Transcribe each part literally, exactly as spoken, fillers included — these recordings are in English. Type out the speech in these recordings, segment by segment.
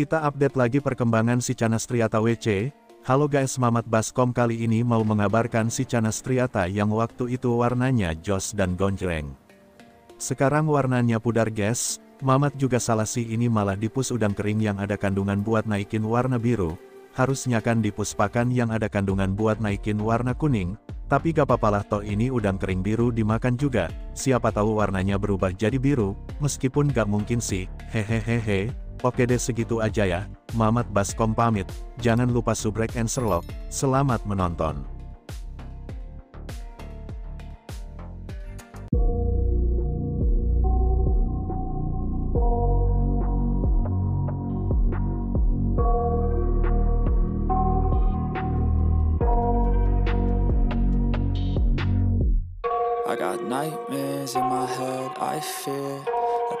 Kita update lagi perkembangan si Channa Striata W C. Halo guys, Mamat Baskom kali ini mau mengabarkan si Channa Striata yang waktu itu warnanya jos dan gonjreng. Sekarang warnanya pudar guys. Mamat juga salah sih, ini malah dipus udang kering yang ada kandungan buat naikin warna biru. Harusnya kan dipus pakan yang ada kandungan buat naikin warna kuning. Tapi gak apa-apalah, toh ini udang kering biru dimakan juga, siapa tahu warnanya berubah jadi biru, meskipun gak mungkin sih, hehehehe. Oke deh, segitu aja ya, Mamat Baskom pamit, jangan lupa subrek and serlok, selamat menonton. I got nightmares in my head, I fear that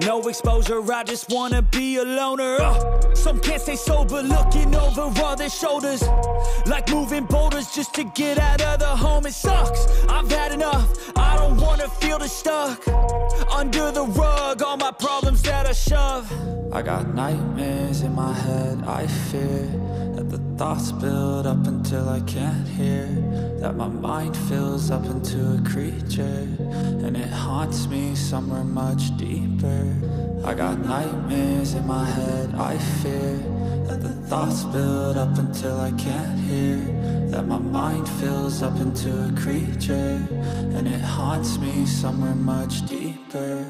No exposure, I just wanna be a loner. uh, Some can't stay sober, looking over all their shoulders, like moving boulders just to get out of the home. It sucks, I've had enough, I don't wanna feel the stuck under the rug, all my problems that I shove. I got nightmares in my head, I fear that the thoughts build up until I can't hear, that my mind fills up into a creature, and it haunts me somewhere much deeper. I got nightmares in my head, I fear that the thoughts build up until I can't hear, that my mind fills up into a creature, and it haunts me somewhere much deeper.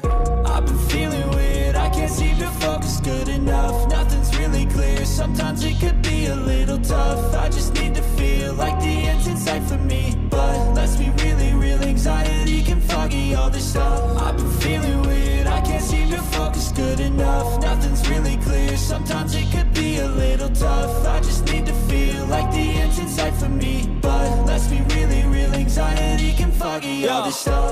I've been feeling weird, I can't seem to focus good enough, nothing's really clear, sometimes it could be a little tough. I just need to feel like the end's in sight for me, but let's be really real, anxiety can foggy all this stuff. I've been feeling weird, I can't seem to focus good enough, nothing's really clear, sometimes it could be a little tough. I just need to feel like the end's in sight for me, but let's be really real, anxiety can foggy all this stuff.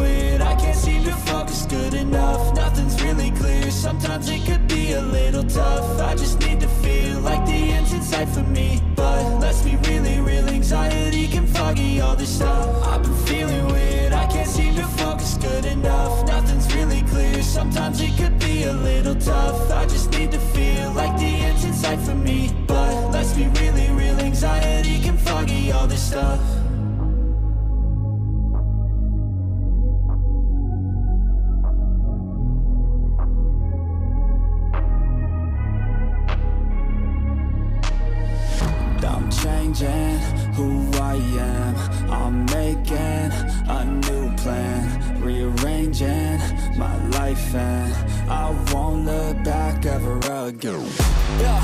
weird, I can't seem to focus good enough, nothing's really clear, sometimes it could be a little tough. I just need to feel like the end's in sight for me, but let's be really real, anxiety can foggy all this stuff. I've been feeling weird, I can't seem to focus good enough, nothing's really clear, sometimes it could be a little tough. I just need to feel like the end's in sight for me, but let's be really real, anxiety can foggy all this stuff. Changing who I am, I'm making a new plan, rearranging my life, and I won't look back ever again. Yeah,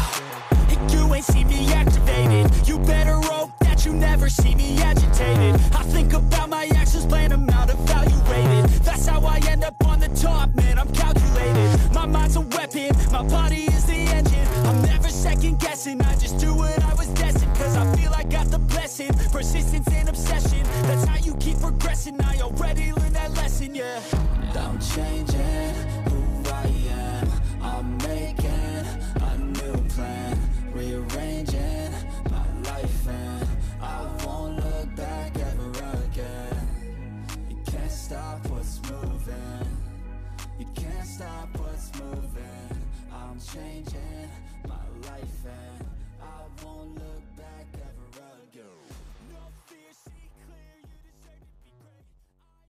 you ain't see me activated, you better hope that you never see me agitated. I think about my actions, plan them out, evaluated, that's how I end up on the top, man, I'm calculated. My mind's a weapon, my body is the engine, I'm never second guessing, I just do what I was destined. I feel I got the blessing, persistence and obsession, that's how you keep progressing. I already learned that lesson, yeah. I'm changing who I am, I'm making a new plan, rearranging my life, and I won't look back ever again. You can't stop what's moving, you can't stop what's moving. I'm I'm changing my life.